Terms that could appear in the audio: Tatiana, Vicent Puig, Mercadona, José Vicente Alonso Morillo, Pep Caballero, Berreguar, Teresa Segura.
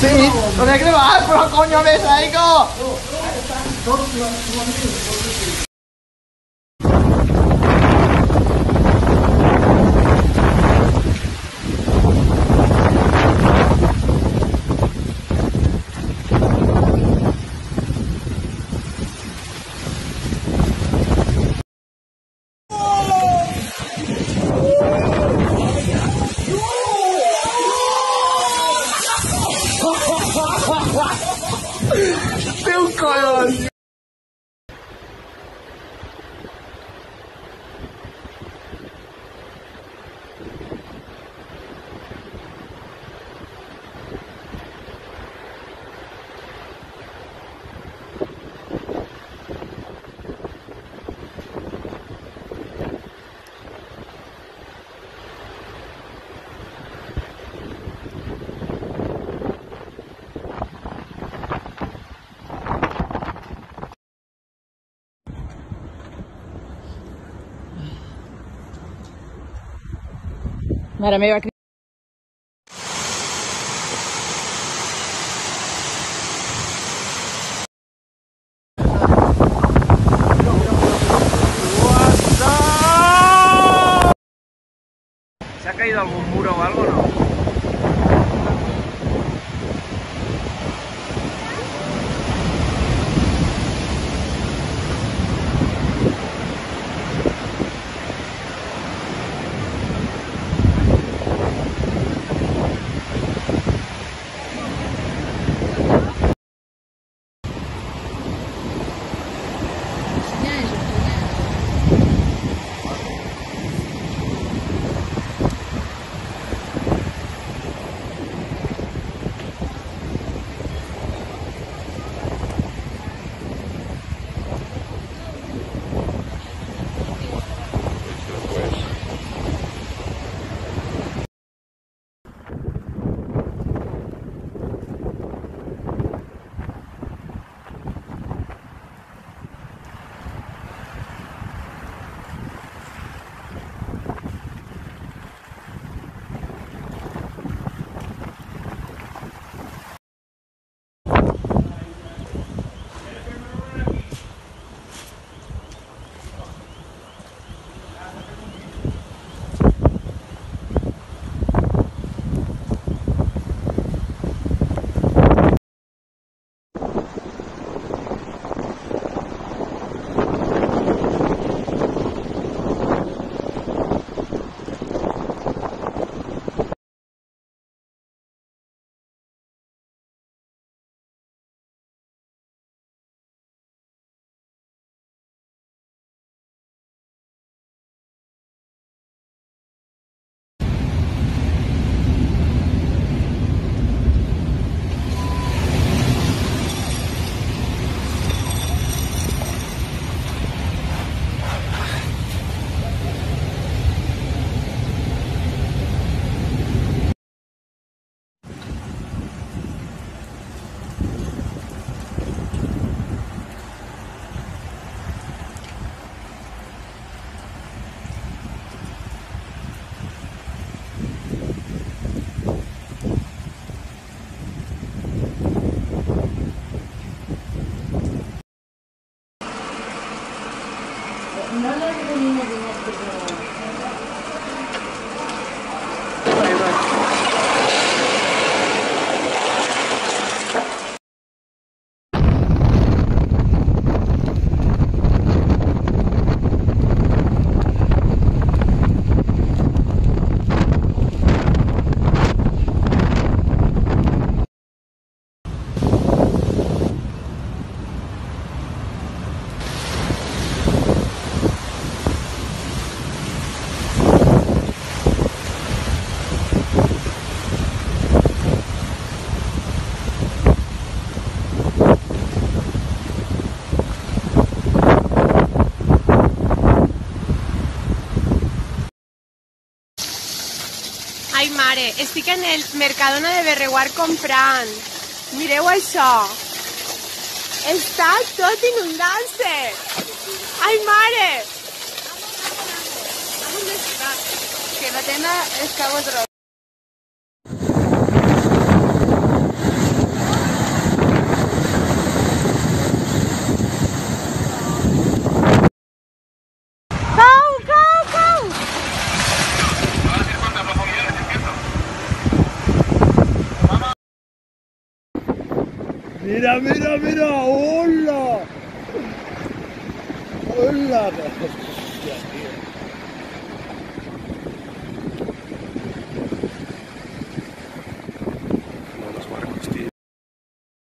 Sí, lo voy a grabar, pero coño me salgo. Mara me va a... ¿Se ha caído algún muro o algo, no? Ai, mare, estic en el Mercadona de Berreguar comprant. Mireu això. Està tot inundant-se. Ai, mare! Que la tenda és cabotro. Mira, mira, mira, hola. Hola.